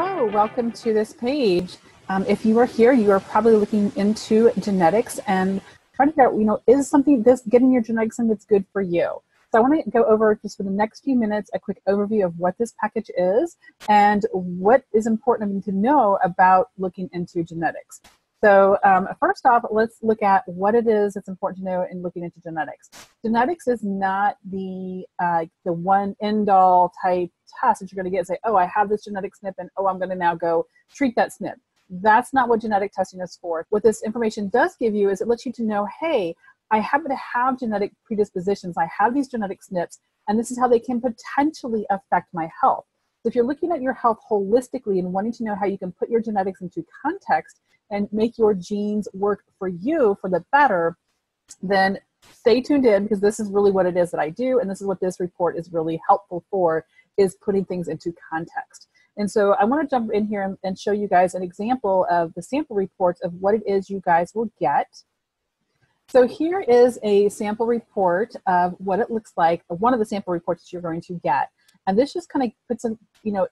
Hello, welcome to this page. If you are here, you are probably looking into genetics and trying to figure out, is something getting your genetics something that's good for you? So I want to go over just for the next few minutes a quick overview of what this package is and what is important to know about looking into genetics. So first off, let's look at what it is that's important to know in looking into genetics. Genetics is not the one end-all type test that you're going to get and say, oh, I have this genetic SNP and, oh, I'm going to now go treat that SNP. That's not what genetic testing is for. What this information does give you is it lets you to know, hey, I happen to have genetic predispositions. I have these genetic SNPs, and this is how they can potentially affect my health. So if you're looking at your health holistically and wanting to know how you can put your genetics into context and make your genes work for you for the better, then stay tuned in, because this is really what it is that I do, and this is what this report is really helpful for, is putting things into context. And so I want to jump in here and show you guys an example of the sample reports of what it is you guys will get. So here is a sample report of what it looks like, one of the sample reports that you're going to get. And this just kind of puts in,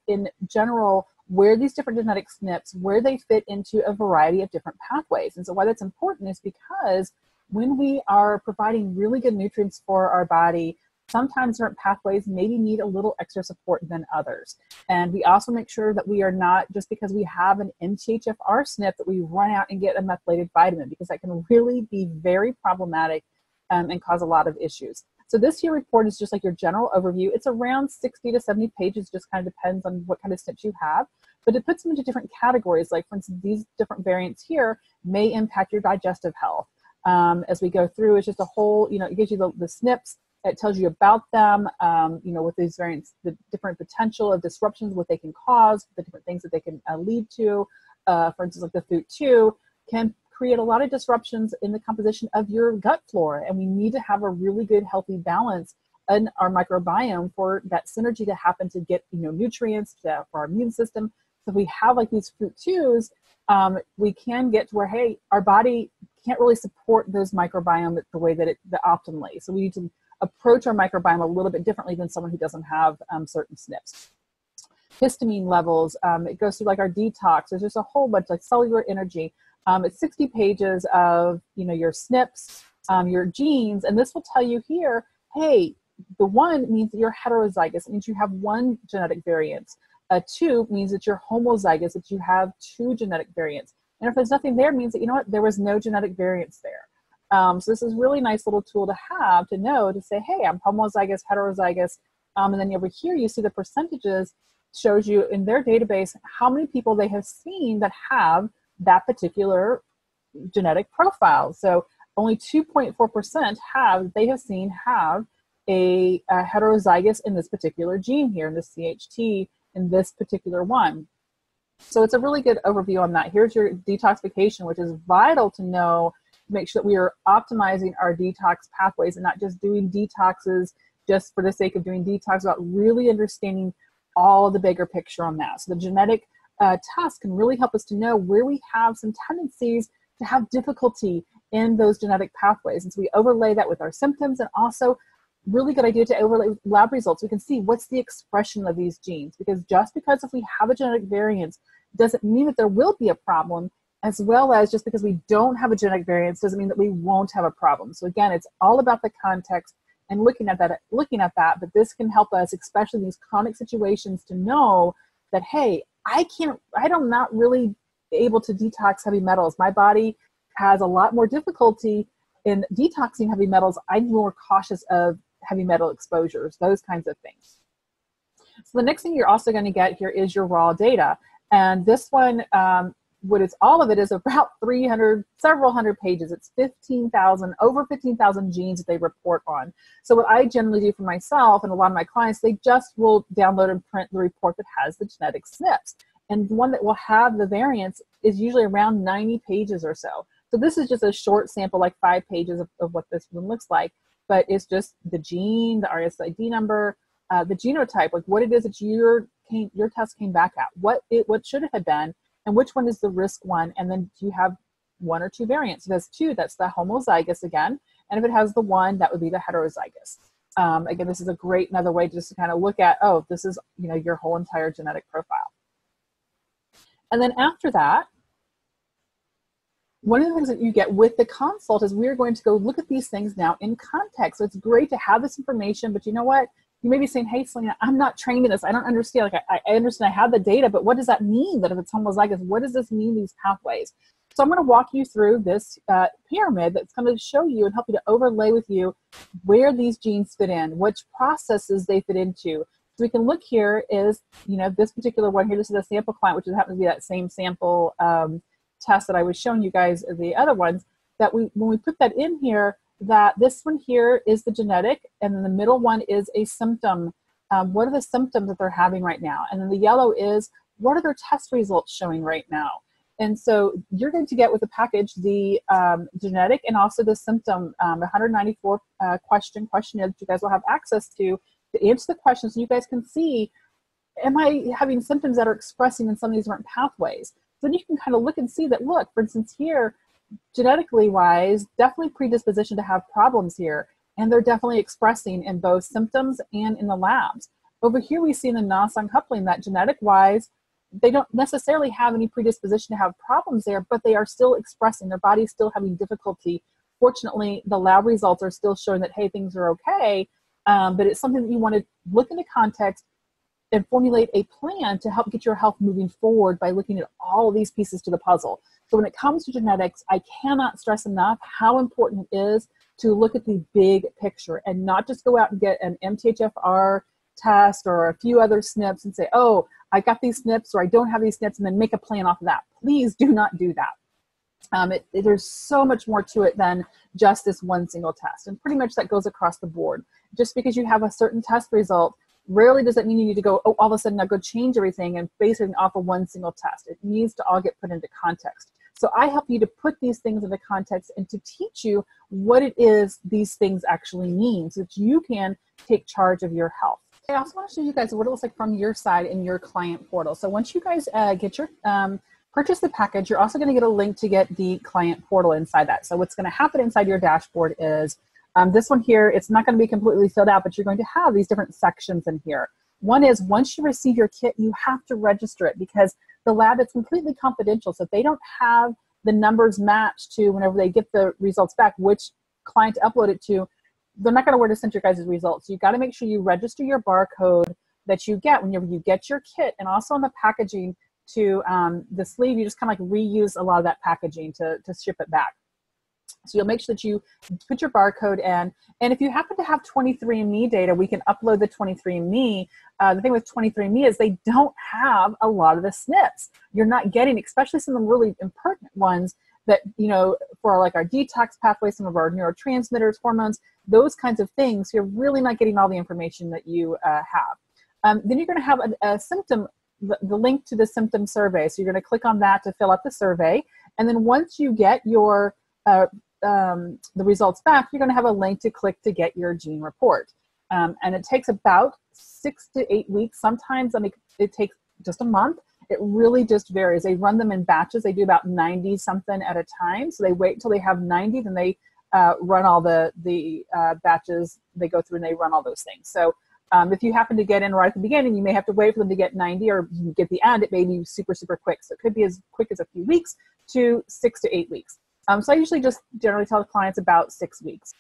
in general, where these different genetic SNPs, where they fit into a variety of different pathways. And so why that's important is because when we are providing really good nutrients for our body, sometimes different pathways maybe need a little extra support than others. And we also make sure that we are not, just because we have an MTHFR SNP, that we run out and get a methylated vitamin, because that can really be very problematic and cause a lot of issues. So this here report is just like your general overview. It's around 60 to 70 pages, just kind of depends on what kind of SNPs you have, but it puts them into different categories. Like, for instance, these different variants here may impact your digestive health. As we go through, it's just a whole, it gives you the SNPs, it tells you about them, with these variants, the different potential of disruptions, what they can cause, the different things that they can lead to. For instance, like the FUT2 can create a lot of disruptions in the composition of your gut flora. And we need to have a really good, healthy balance in our microbiome for that synergy to happen, to get, nutrients for our immune system. So if we have like these FUT2s, we can get to where, hey, our body can't really support those microbiome the way that optimally. So we need to approach our microbiome a little bit differently than someone who doesn't have certain SNPs. Histamine levels, it goes through like our detox. There's just a whole bunch, like cellular energy. It's 60 pages of, your SNPs, your genes, and this will tell you here, hey, the one means that you're heterozygous, it means you have one genetic variant. A two means that you're homozygous, that you have two genetic variants. And if there's nothing there, it means that, there was no genetic variance there. So this is a really nice little tool to have, to know, to say, hey, I'm homozygous, heterozygous. And then over here, you see the percentages, shows you in their database how many people they have seen that have that particular genetic profile. So only 2.4% have a heterozygous in this particular gene here, in this CHT, in this particular one. So it's a really good overview on that. Here's your detoxification, which is vital to know, to make sure that we are optimizing our detox pathways and not just doing detoxes just for the sake of doing detox, about really understanding all the bigger picture on that. So the genetic tests can really help us to know where we have some tendencies to have difficulty in those genetic pathways. And so we overlay that with our symptoms, and also really good idea to overlay with lab results. We can see what's the expression of these genes, because just because if we have a genetic variance doesn't mean that there will be a problem, as well as just because we don't have a genetic variance doesn't mean that we won't have a problem. So again, it's all about the context and looking at that, but this can help us, especially in these chronic situations, to know that, hey, I'm not really able to detox heavy metals. My body has a lot more difficulty in detoxing heavy metals. I'm more cautious of heavy metal exposures, those kinds of things. So the next thing you're also going to get here is your raw data. And this one, all of it is about several hundred pages. It's over 15,000 genes that they report on. So what I generally do for myself and a lot of my clients, they just will download and print the report that has the genetic SNPs. And the one that will have the variants is usually around 90 pages or so. So this is just a short sample, like 5 pages of what this one looks like, but it's just the gene, the RSID number, the genotype, like what it is that your test came back at, what should it have been, and which one is the risk one, and then do you have one or two variants? If it has two, that's the homozygous again, and if it has the one, that would be the heterozygous. Again, this is another way just to kind of look at, oh, this is, your whole entire genetic profile. And then after that, one of the things that you get with the consult is we're going to go look at these things now in context. So it's great to have this information, but you know what? You may be saying, hey, Selena, I'm not trained in this. I don't understand. Like, I understand I have the data, but what does that mean that if it's homozygous? What does this mean, these pathways? So I'm going to walk you through this pyramid that's going to show you and help you to overlay with you where these genes fit in, which processes they fit into. So we can look here is, you know, this particular one here, this is a sample client, which happens to be that same sample test that I was showing you guys, the other ones, that when we put that in here, that this one here is the genetic, and then the middle one is a symptom. What are the symptoms that they're having right now? And then the yellow is, what are their test results showing right now? And so you're going to get with the package the genetic and also the symptom, 194 questionnaire that you guys will have access to answer the questions so you guys can see, am I having symptoms that are expressing in some of these different pathways? So then you can kind of look and see that, look, for instance here, genetically wise, definitely predisposition to have problems here. And they're definitely expressing in both symptoms and in the labs. Over here, we see in the NOS uncoupling that genetic wise, they don't necessarily have any predisposition to have problems there, but they are still expressing, their body's still having difficulty. Fortunately, the lab results are still showing that, hey, things are okay, but it's something that you want to look into context and formulate a plan to help get your health moving forward by looking at all of these pieces to the puzzle. So when it comes to genetics, I cannot stress enough how important it is to look at the big picture and not just go out and get an MTHFR test or a few other SNPs and say, oh, I got these SNPs or I don't have these SNPs, and then make a plan off of that. Please do not do that. There's so much more to it than just this one single test. And pretty much that goes across the board. Just because you have a certain test result, rarely does that mean you need to go, oh, all of a sudden I'll go change everything and base it off of one single test. It needs to all get put into context. So I help you to put these things into context and to teach you what it is these things actually mean so that you can take charge of your health. I also want to show you guys what it looks like from your side in your client portal. So once you guys get your purchase the package, you're also going to get a link to get the client portal inside that. So what's going to happen inside your dashboard is this one here, it's not going to be completely filled out, but you're going to have these different sections in here. One is once you receive your kit, you have to register it because the lab is completely confidential. So if they don't have the numbers matched to whenever they get the results back, which client to upload it to, they're not going to know where to send your guys' results. So you've got to make sure you register your barcode that you get whenever you get your kit, and also on the packaging to the sleeve, you just kind of like reuse a lot of that packaging to ship it back. So you'll make sure that you put your barcode in. And if you happen to have 23andMe data, we can upload the 23andMe. The thing with 23andMe is they don't have a lot of the SNPs. You're not getting, especially some of the really impertinent ones that, you know, for like our detox pathway, some of our neurotransmitters, hormones, those kinds of things. You're really not getting all the information that you have. Then you're going to have a symptom, the link to the symptom survey. So you're going to click on that to fill out the survey. And then once you get your the results back, you're going to have a link to click to get your gene report. And it takes about 6 to 8 weeks. Sometimes it takes just a month. It really just varies. They run them in batches. They do about 90 something at a time. So they wait until they have 90, then they run all the batches. They go through and they run all those things. So if you happen to get in right at the beginning, you may have to wait for them to get 90, or you get the end. It may be super, super quick. So it could be as quick as a few weeks to 6 to 8 weeks. So I usually just generally tell clients about 6 weeks.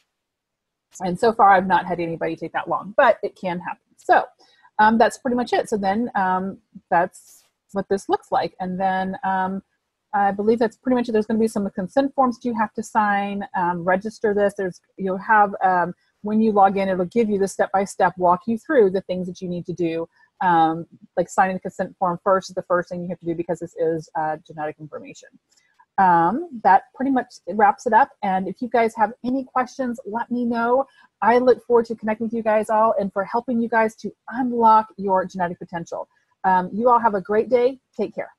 And so far, I've not had anybody take that long, but it can happen. So that's pretty much it. So then that's what this looks like. And then I believe that's pretty much it. There's going to be some consent forms that you have to sign, register this. You'll have, when you log in, it'll give you the step-by-step, walk you through the things that you need to do. Like signing the consent form first is the first thing you have to do because this is genetic information. That pretty much wraps it up. And if you guys have any questions, let me know. I look forward to connecting with you guys all and for helping you guys to unlock your genetic potential. You all have a great day. Take care.